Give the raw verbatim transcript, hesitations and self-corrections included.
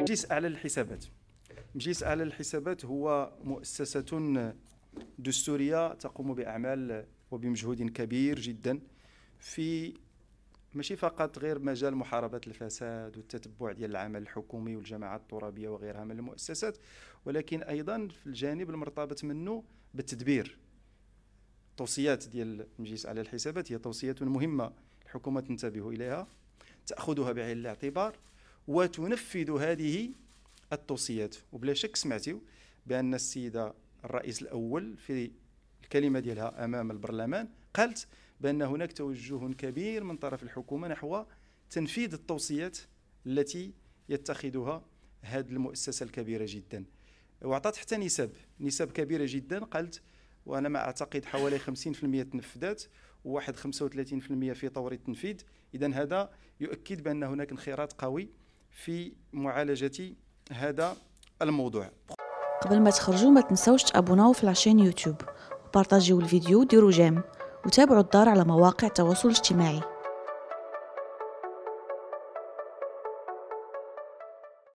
مجلس أعلى للحسابات. مجلس أعلى للحسابات هو مؤسسة دستورية تقوم بأعمال وبمجهود كبير جدا في ماشي فقط غير مجال محاربة الفساد والتتبع ديال العمل الحكومي والجماعات الترابية وغيرها من المؤسسات، ولكن أيضا في الجانب المرتبط منه بالتدبير. التوصيات ديال المجلس أعلى للحسابات هي توصيات مهمة الحكومة تنتبه إليها، تأخذها بعين الاعتبار وتنفذ هذه التوصيات. وبلا شك سمعتوا بأن السيدة الرئيس الأول في الكلمة ديالها أمام البرلمان قالت بأن هناك توجه كبير من طرف الحكومة نحو تنفيذ التوصيات التي يتخذها هذه المؤسسة الكبيرة جدا، وعطات حتى نسب نسب كبيرة جدا. قالت وأنا ما أعتقد حوالي خمسين بالمئة تنفذت وواحد خمسة وثلاثين بالمئة في طور التنفيذ. إذن هذا يؤكد بأن هناك انخراط قوي في معالجة هذا الموضوع. قبل ما تخرجوا ما تنسوش تابوناو في لاشين يوتيوب وبارطاجيو الفيديو، ديروا جيم وتابعوا الدار على مواقع التواصل الاجتماعي.